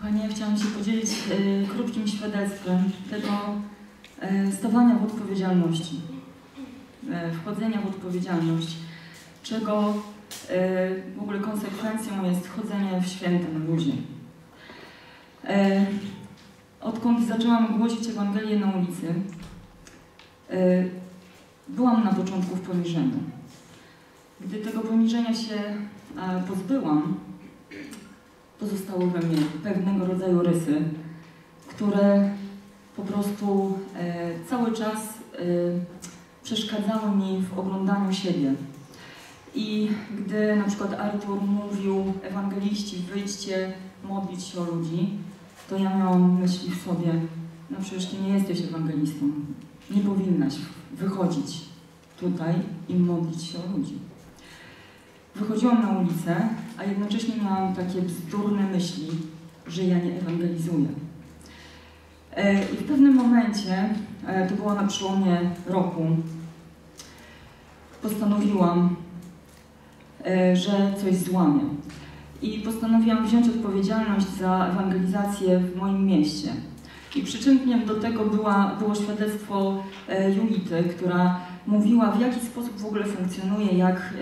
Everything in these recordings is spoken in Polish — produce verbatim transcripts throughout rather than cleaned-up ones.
Kochanie, ja chciałam się podzielić y, krótkim świadectwem tego y, stawania w odpowiedzialności, y, wchodzenia w odpowiedzialność, czego y, w ogóle konsekwencją jest chodzenie w świętym luzie. Y, odkąd zaczęłam głosić Ewangelię na ulicy, y, byłam na początku w poniżeniu. Gdy tego poniżenia się y, pozbyłam, pozostały we mnie pewnego rodzaju rysy, które po prostu e, cały czas e, przeszkadzały mi w oglądaniu siebie. I gdy na przykład Artur mówił, ewangeliści, wyjdźcie modlić się o ludzi, to ja miałam myśli w sobie, no przecież ty nie jesteś ewangelistą, nie powinnaś wychodzić tutaj i modlić się o ludzi. Wychodziłam na ulicę, a jednocześnie miałam takie bzdurne myśli, że ja nie ewangelizuję. I w pewnym momencie, to było na przełomie roku, postanowiłam, że coś złamię. I postanowiłam wziąć odpowiedzialność za ewangelizację w moim mieście. I przyczynkiem do tego była, było świadectwo Julity, która mówiła, w jaki sposób w ogóle funkcjonuje, jak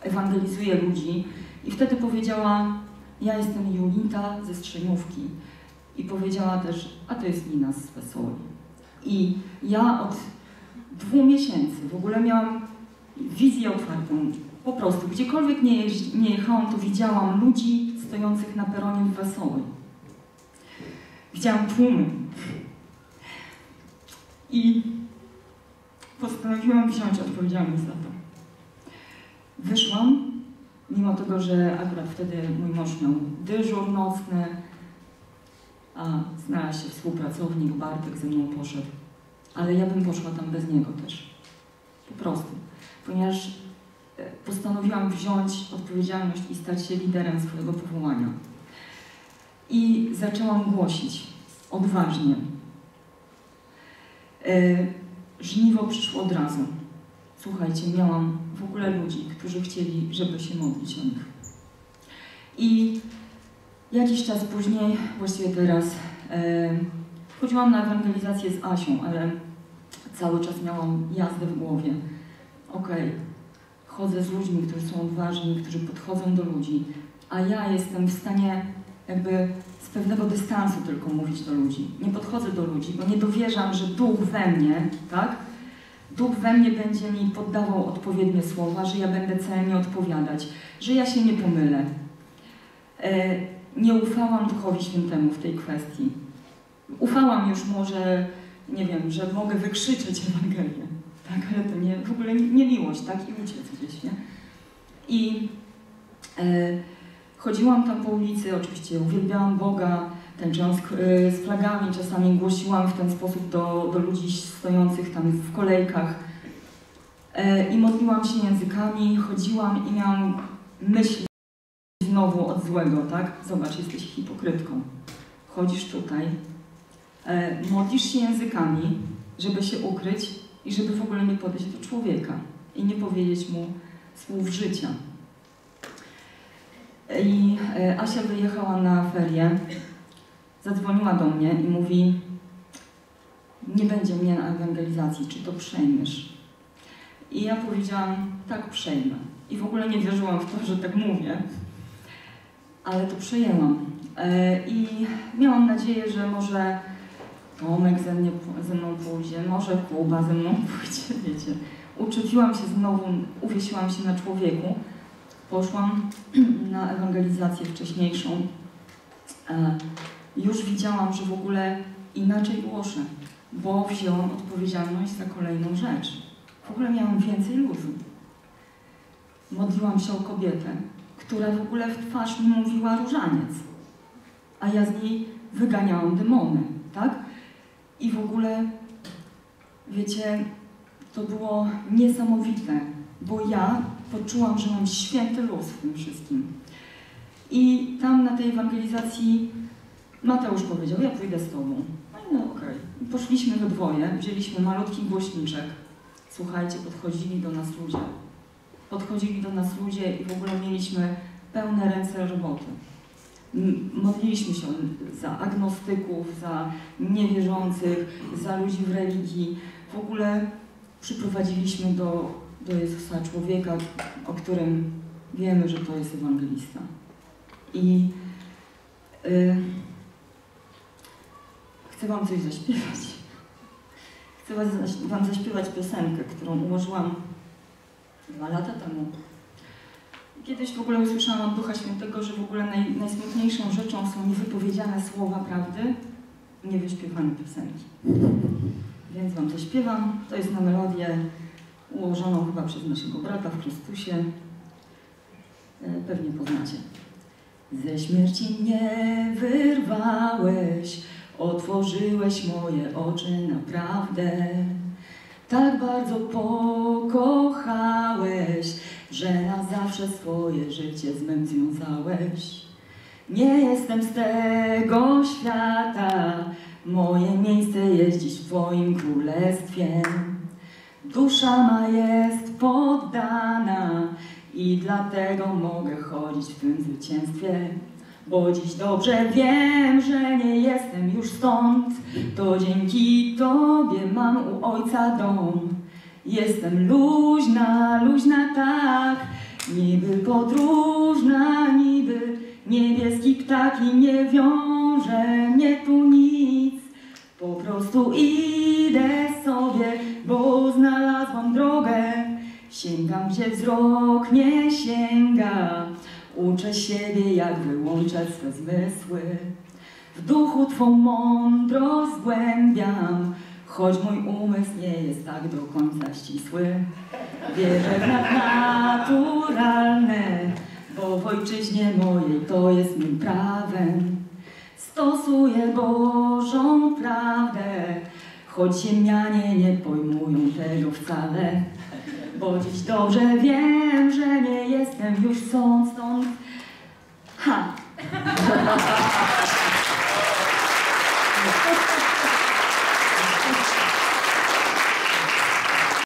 ewangelizuje ludzi, i wtedy powiedziała, ja jestem Julita ze Strzeniówki, i powiedziała też, a to jest Nina z Wesoły. I ja od dwóch miesięcy w ogóle miałam wizję otwartą, po prostu gdziekolwiek nie, jeździ, nie jechałam, to widziałam ludzi stojących na peronie w Wesoły. Widziałam tłumy i postanowiłam wziąć odpowiedzialność za to. Wyszłam, mimo tego, że akurat wtedy mój mąż miał dyżur nocny, a znalazł się współpracownik, Bartek ze mną poszedł. Ale ja bym poszła tam bez niego też. Po prostu. Ponieważ postanowiłam wziąć odpowiedzialność i stać się liderem swojego powołania. I zaczęłam głosić odważnie. Żniwo przyszło od razu. Słuchajcie, miałam w ogóle ludzi, którzy chcieli, żeby się modlić o nich. I jakiś czas później, właściwie teraz, e, chodziłam na ewangelizację z Asią, ale cały czas miałam jazdę w głowie. Okej, okay, chodzę z ludźmi, którzy są odważni, którzy podchodzą do ludzi, a ja jestem w stanie jakby z pewnego dystansu tylko mówić do ludzi. Nie podchodzę do ludzi, bo nie dowierzam, że duch we mnie, tak? Duch we mnie będzie mi poddawał odpowiednie słowa, że ja będę celnie odpowiadać, że ja się nie pomylę. E, nie ufałam Duchowi Świętemu w tej kwestii. Ufałam już może, nie wiem, że mogę wykrzyczeć Ewangelię, tak, ale to nie, w ogóle nie miłość, tak, i uciec gdzieś, nie? I e, chodziłam tam po ulicy, oczywiście uwielbiałam Boga, tańczyłam z, y, z flagami, czasami głosiłam w ten sposób do, do ludzi stojących tam w kolejkach. E, I modliłam się językami, chodziłam i miałam myśli znowu od złego, tak? Zobacz, jesteś hipokrytką. Chodzisz tutaj, e, modlisz się językami, żeby się ukryć i żeby w ogóle nie podejść do człowieka i nie powiedzieć mu słów życia. E, I e, Asia wyjechała na ferie. Zadzwoniła do mnie i mówi, nie będzie mnie na ewangelizacji, czy to przejmiesz? I ja powiedziałam, tak, przejmę. I w ogóle nie wierzyłam w to, że tak mówię, ale to przejęłam. I miałam nadzieję, że może Tomek ze, mnie, ze mną pójdzie, może Kuba ze mną pójdzie, wiecie. Uczepiłam się znowu, uwiesiłam się na człowieku. Poszłam na ewangelizację wcześniejszą. Już widziałam, że w ogóle inaczej głoszę, bo wzięłam odpowiedzialność za kolejną rzecz. W ogóle miałam więcej luzu. Modliłam się o kobietę, która w ogóle w twarz mi mówiła różaniec, a ja z niej wyganiałam demony, tak? I w ogóle, wiecie, to było niesamowite, bo ja poczułam, że mam święty luz w tym wszystkim. I tam na tej ewangelizacji Mateusz powiedział, ja pójdę z tobą. No i no okej. Okay. Poszliśmy we dwoje, wzięliśmy malutki głośniczek. Słuchajcie, podchodzili do nas ludzie. Podchodzili do nas ludzie i w ogóle mieliśmy pełne ręce roboty. modliliśmy się za agnostyków, za niewierzących, za ludzi w religii. W ogóle przyprowadziliśmy do, do Jezusa człowieka, o którym wiemy, że to jest ewangelista. I yy, chcę wam coś zaśpiewać. Chcę wam zaśpiewać piosenkę, którą ułożyłam dwa lata temu. Kiedyś w ogóle usłyszałam od Ducha Świętego, że w ogóle naj, najsmutniejszą rzeczą są niewypowiedziane słowa prawdy, niewyśpiewane piosenki. Więc wam to śpiewam. To jest na melodię ułożoną chyba przez naszego brata w Chrystusie. Pewnie poznacie. Ze śmierci nie wyrwałeś, otworzyłeś moje oczy naprawdę. Tak bardzo pokochałeś, że na zawsze swoje życie z mym związałeś. Nie jestem z tego świata, moje miejsce jest dziś w Twoim królestwie. Dusza ma jest poddana i dlatego mogę chodzić w tym zwycięstwie. Bo dziś dobrze wiem, że nie jestem już stąd, to dzięki Tobie mam u Ojca dom. Jestem luźna, luźna tak, niby podróżna, niby niebieski ptak i nie wiąże mnie tu nic. Po prostu idę sobie, bo znalazłam drogę, sięgam gdzie wzrok nie sięga. Uczę siebie, jak wyłączać swe zmysły. W duchu Twą mądrość zgłębiam, choć mój umysł nie jest tak do końca ścisły. Wierzę w nadnaturalne, bo w ojczyźnie mojej to jest mym prawem. Stosuję Bożą prawdę, choć ziemianie nie pojmują tego wcale. Bo dziś dobrze wiem, że nie jestem już stąd, stąd.